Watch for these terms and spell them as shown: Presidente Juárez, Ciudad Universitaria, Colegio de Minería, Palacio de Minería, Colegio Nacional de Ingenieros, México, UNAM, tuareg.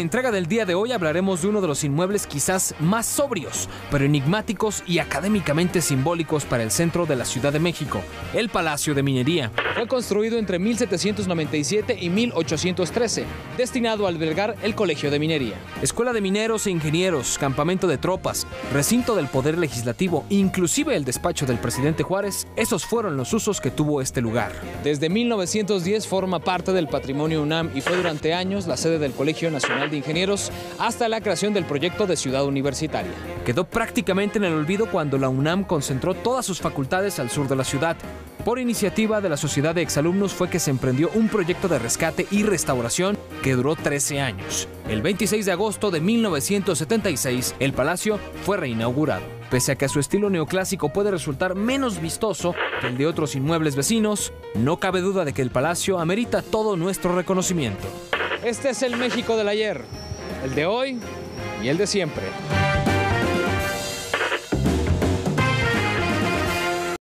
entrega del día de hoy hablaremos de uno de los inmuebles quizás más sobrios, pero enigmáticos y académicamente simbólicos para el centro de la Ciudad de México, el Palacio de Minería. Fue construido entre 1797 y 1813, destinado a albergar el Colegio de Minería. Escuela de mineros e ingenieros, campamento de tropas, recinto del Poder Legislativo, inclusive el despacho del presidente Juárez, esos fueron los usos que tuvo este lugar. Desde 1910 forma parte del patrimonio UNAM y fue durante años la sede del Colegio Nacional de Ingenieros hasta la creación del proyecto de Ciudad Universitaria. Quedó prácticamente en el olvido cuando la UNAM concentró todas sus facultades al sur de la ciudad. Por iniciativa de la sociedad de exalumnos fue que se emprendió un proyecto de rescate y restauración que duró 13 años. El 26 de agosto de 1976, el palacio fue reinaugurado. Pese a que su estilo neoclásico puede resultar menos vistoso que el de otros inmuebles vecinos, no cabe duda de que el palacio amerita todo nuestro reconocimiento. Este es el México del ayer, el de hoy y el de siempre.